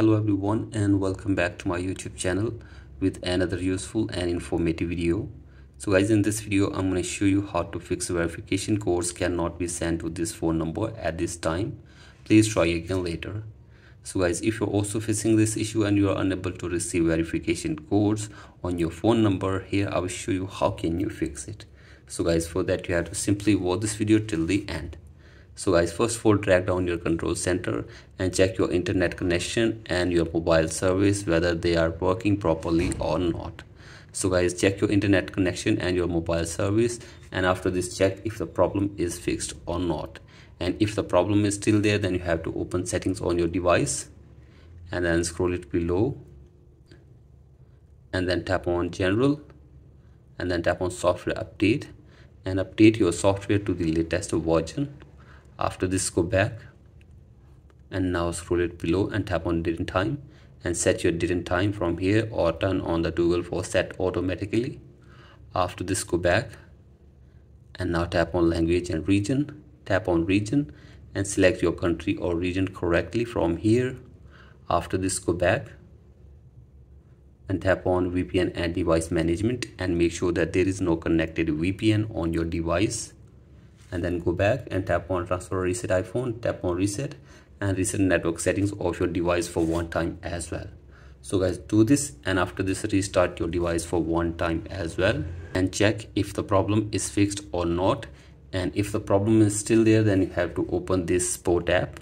Hello everyone, and welcome back to my YouTube channel with another useful and informative video. So guys, in this video I'm going to show you how to fix verification codes cannot be sent to this phone number at this time. Please try again later. So guys, if you're also facing this issue and you are unable to receive verification codes on your phone number, here I will show you how can you fix it. So guys, for that you have to simply watch this video till the end. So guys, first of all, drag down your control center and check your internet connection and your mobile service whether they are working properly or not. So guys, check your internet connection and your mobile service, and after this check if the problem is fixed or not. And if the problem is still there, then you have to open settings on your device and then scroll it below and then tap on general and then tap on software update and update your software to the latest version. After this, go back and now scroll it below and tap on date and time and set your date and time from here, or turn on the toggle for set automatically. After this, go back and now tap on language and region. Tap on region and select your country or region correctly from here. After this, go back and tap on VPN and device management and make sure that there is no connected VPN on your device. And then go back and tap on transfer reset iPhone, tap on reset and reset network settings of your device for one time as well. So guys, do this, and after this restart your device for one time as well and check if the problem is fixed or not. And if the problem is still there, then you have to open this support app,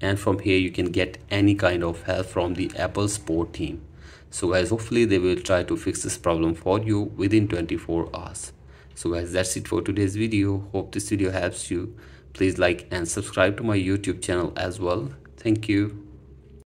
and from here you can get any kind of help from the Apple support team. So guys, hopefully they will try to fix this problem for you within 24 hours. So guys, that's it for today's video. Hope this video helps you. Please like and subscribe to my YouTube channel as well. Thank you.